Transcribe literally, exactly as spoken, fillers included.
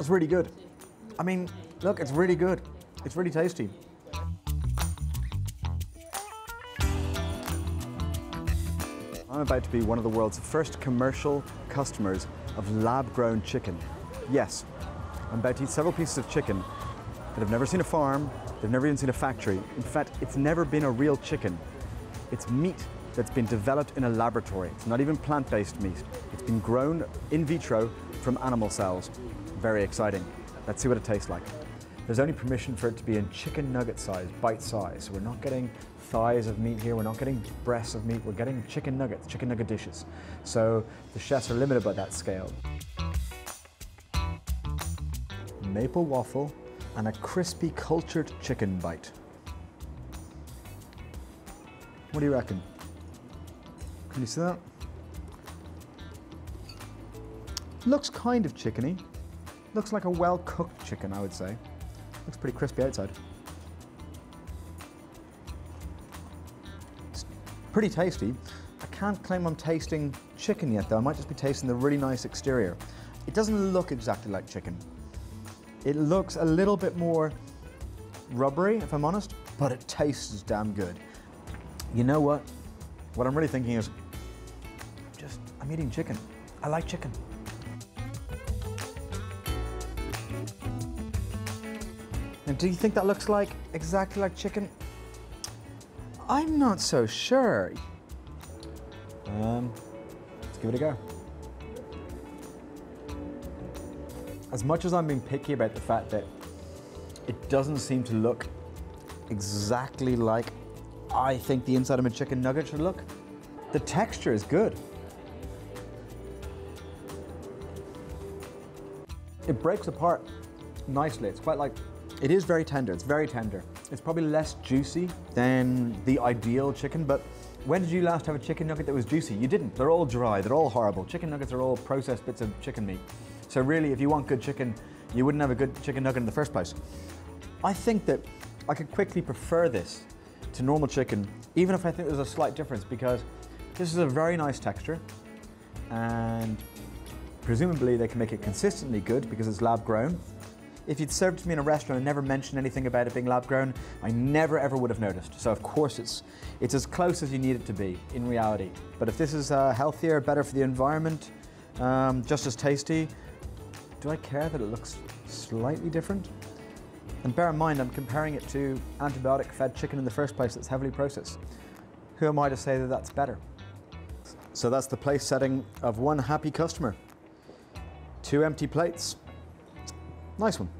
That's really good. I mean, look, it's really good. It's really tasty. I'm about to be one of the world's first commercial customers of lab-grown chicken. Yes, I'm about to eat several pieces of chicken that have never seen a farm, they've never even seen a factory. In fact, it's never been a real chicken. It's meat that's been developed in a laboratory. It's not even plant-based meat. It's been grown in vitro from animal cells. Very exciting. Let's see what it tastes like. There's only permission for it to be in chicken nugget size, bite size. So we're not getting thighs of meat here, we're not getting breasts of meat, we're getting chicken nuggets, chicken nugget dishes. So the chefs are limited by that scale. Maple waffle and a crispy cultured chicken bite. What do you reckon? Can you see that? Looks kind of chickeny. Looks like a well-cooked chicken, I would say. Looks pretty crispy outside. It's pretty tasty. I can't claim I'm tasting chicken yet, though. I might just be tasting the really nice exterior. It doesn't look exactly like chicken. It looks a little bit more rubbery, if I'm honest, but it tastes damn good. You know what? What I'm really thinking is, just, I'm eating chicken. I like chicken. And do you think that looks like exactly like chicken? I'm not so sure. Um, let's give it a go. As much as I'm being picky about the fact that it doesn't seem to look exactly like I think the inside of a chicken nugget should look, the texture is good. It breaks apart nicely. It's quite like, it is very tender, it's very tender. It's probably less juicy than the ideal chicken, but when did you last have a chicken nugget that was juicy? You didn't, they're all dry, they're all horrible. Chicken nuggets are all processed bits of chicken meat. So really, if you want good chicken, you wouldn't have a good chicken nugget in the first place. I think that I could quickly prefer this to normal chicken, even if I think there's a slight difference, because this is a very nice texture, and presumably they can make it consistently good because it's lab grown. If you'd served to me in a restaurant and never mentioned anything about it being lab grown, I never ever would have noticed. So of course it's, it's as close as you need it to be in reality. But if this is uh, healthier, better for the environment, um, just as tasty, do I care that it looks slightly different? And bear in mind, I'm comparing it to antibiotic-fed chicken in the first place that's heavily processed. Who am I to say that that's better? So that's the place setting of one happy customer. Two empty plates. Nice one.